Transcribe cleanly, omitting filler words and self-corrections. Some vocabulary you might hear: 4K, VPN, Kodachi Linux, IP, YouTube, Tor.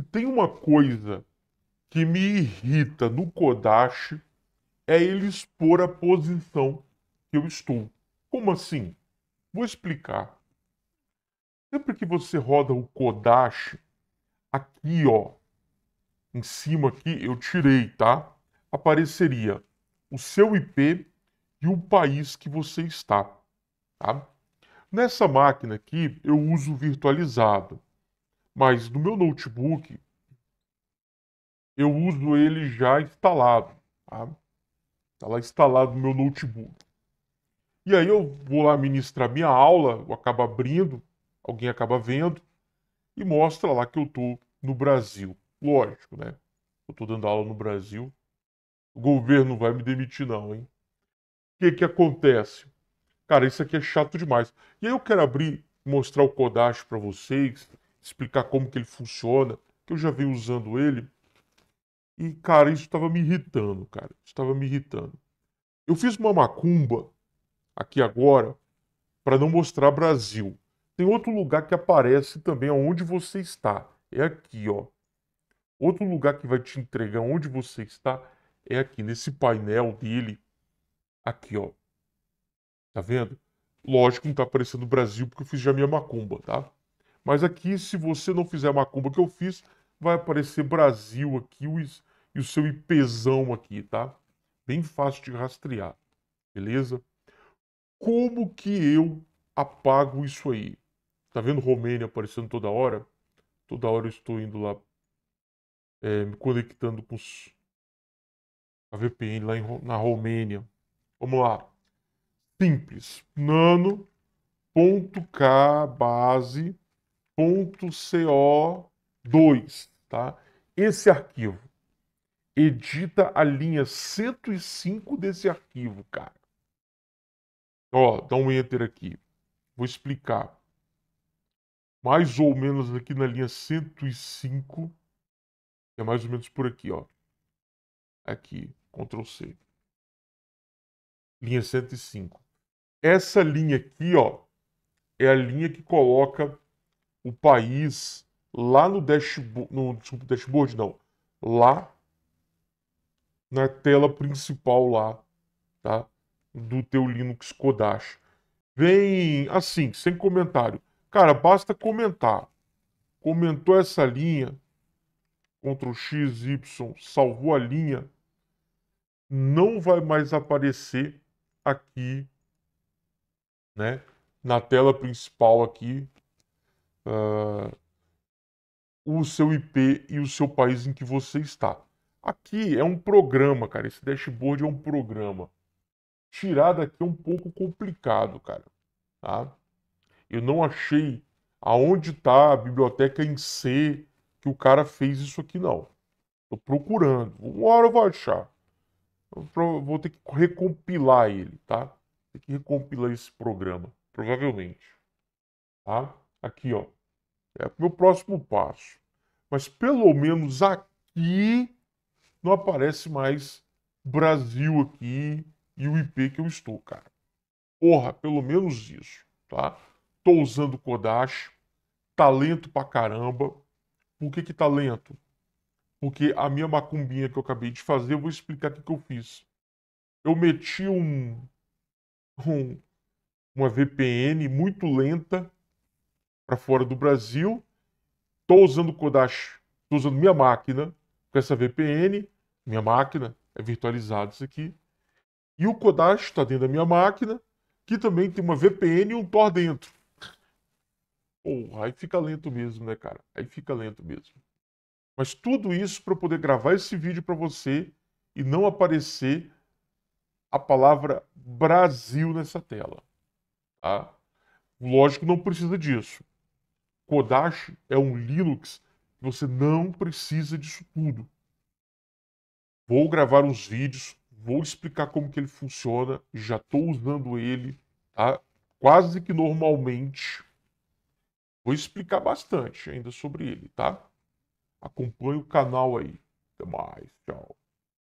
Se tem uma coisa que me irrita no Kodachi, é ele expor a posição que eu estou. Como assim? Vou explicar. Sempre que você roda o Kodachi, aqui ó, em cima aqui, eu tirei, tá? Apareceria o seu IP e o país que você está, tá? Nessa máquina aqui, eu uso virtualizado. Mas no meu notebook, eu uso ele já instalado, tá? Tá lá instalado no meu notebook. E aí eu vou lá ministrar minha aula, eu acabo abrindo, alguém acaba vendo, e mostra lá que eu tô no Brasil. Lógico, né? Eu tô dando aula no Brasil. O governo não vai me demitir não, hein? O que que acontece? Cara, isso aqui é chato demais. E aí eu quero abrir, mostrar o Kodachi para vocês, explicar como que ele funciona, que eu já venho usando ele. E, cara, isso estava me irritando, cara. Estava me irritando. Eu fiz uma macumba aqui agora para não mostrar Brasil. Tem outro lugar que aparece também aonde você está. É aqui, ó. Outro lugar que vai te entregar onde você está é aqui, nesse painel dele. Aqui, ó. Tá vendo? Lógico que não tá aparecendo o Brasil porque eu fiz já minha macumba, tá? Mas aqui, se você não fizer a macumba que eu fiz, vai aparecer Brasil aqui e o seu IPzão aqui, tá? Bem fácil de rastrear, beleza? Como que eu apago isso aí? Tá vendo Romênia aparecendo toda hora? Toda hora eu estou indo lá, me conectando com a VPN lá na Romênia. Vamos lá. Simples. nano.kbase.co2, tá? Esse arquivo. Edita a linha 105 desse arquivo, cara. Ó, dá um enter aqui. Vou explicar. Mais ou menos aqui na linha 105. É mais ou menos por aqui, ó. Aqui, Ctrl C. Linha 105. Essa linha aqui, ó, é a linha que coloca o país lá no dashboard, lá na tela principal lá, tá? Do teu Linux Kodachi. Vem assim, sem comentário. Cara, basta comentar. Comentou essa linha, Ctrl X, Y, salvou a linha, não vai mais aparecer aqui, né, na tela principal aqui, o seu IP e o seu país em que você está. Aqui é um programa, cara. Esse dashboard é um programa. Tirar daqui é um pouco complicado, cara. Tá? Eu não achei aonde está a biblioteca em C que o cara fez isso aqui, não. Estou procurando. Uma hora eu vou achar. Eu vou ter que recompilar ele, tá? Tem que recompilar esse programa, provavelmente. Tá? Aqui, ó. É o meu próximo passo. Mas pelo menos aqui não aparece mais Brasil aqui e o IP que eu estou, cara. Porra, pelo menos isso, tá? Tô usando o Kodachi. Tá lento pra caramba. Por que que tá lento? Porque a minha macumbinha que eu acabei de fazer, eu vou explicar o que que eu fiz. Eu meti uma VPN muito lenta para fora do Brasil. Estou usando o Kodachi, estou usando minha máquina com essa VPN. Minha máquina é virtualizada, isso aqui. E o Kodachi está dentro da minha máquina, que também tem uma VPN e um Tor dentro. Porra, aí fica lento mesmo, né, cara? Aí fica lento mesmo. Mas tudo isso para eu poder gravar esse vídeo para você e não aparecer a palavra Brasil nessa tela, tá? Lógico, não precisa disso. Kodachi é um Linux, você não precisa disso tudo. Vou gravar uns vídeos, vou explicar como que ele funciona, já estou usando ele, tá? Quase que normalmente. Vou explicar bastante ainda sobre ele, tá? Acompanhe o canal aí. Até mais, tchau.